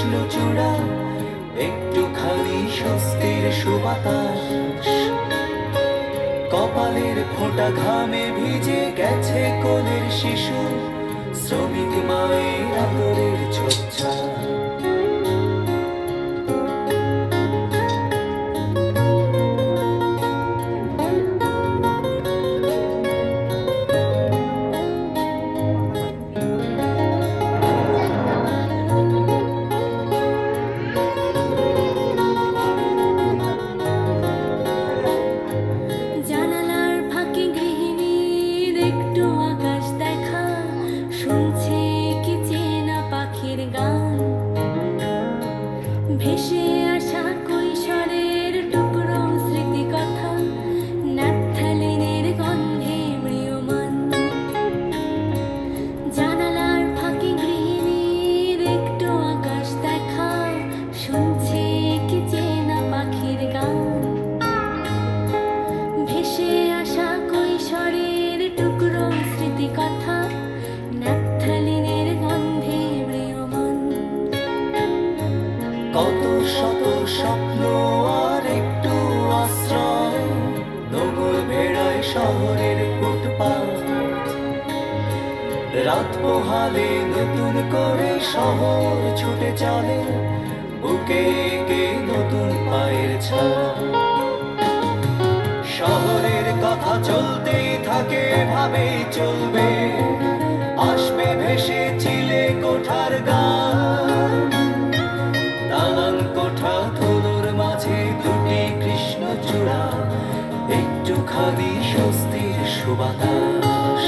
কৃষ্ণচূড়া একটুখানি স্বস্তির সুবাতাস, কপালের ফোঁটা ঘামে ভিজে গেছে কোলের শিশু, শ্রমিক মায়ের আদরের ছোপছায়া। কত শত স্বপ্ন আর একটু আশ্রয়, নোঙর ভেড়ায় শহরের ফুটপাত, রাত পোহালে নতুন করে শহর ছুটে চলে, বুকে এঁকে নতুন পায়ের ছাপ। শহরের কথা চলতেই থাকে, এভাবেই চলবে, আসবে ভেসে ছিলে কোঠার গান। কোঠা ধুলোর মাঝে দুটি কৃষ্ণচূড়া, একটুখানি স্বস্তির সুবাতাস।